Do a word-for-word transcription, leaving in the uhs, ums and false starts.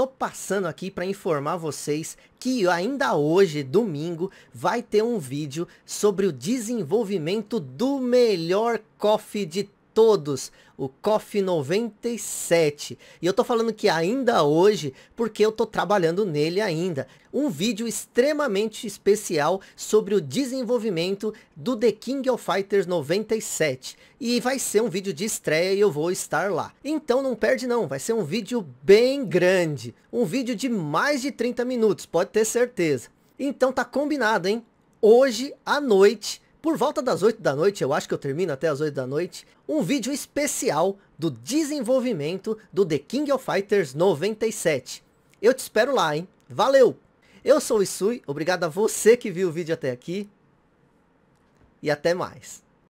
tô passando aqui para informar vocês que ainda hoje, domingo, vai ter um vídeo sobre o desenvolvimento do melhor coffee de todos, o Coffee noventa e sete. E eu tô falando que ainda hoje, porque eu tô trabalhando nele ainda. Um vídeo extremamente especial sobre o desenvolvimento do The King of Fighters noventa e sete. E vai ser um vídeo de estreia e eu vou estar lá. Então não perde não, vai ser um vídeo bem grande. Um vídeo de mais de trinta minutos, pode ter certeza. Então tá combinado, hein? Hoje à noite, por volta das oito da noite, eu acho que eu termino até as oito da noite, um vídeo especial do desenvolvimento do The King of Fighters noventa e sete. Eu te espero lá, hein? Valeu! Eu sou o Isui, obrigado a você que viu o vídeo até aqui e até mais.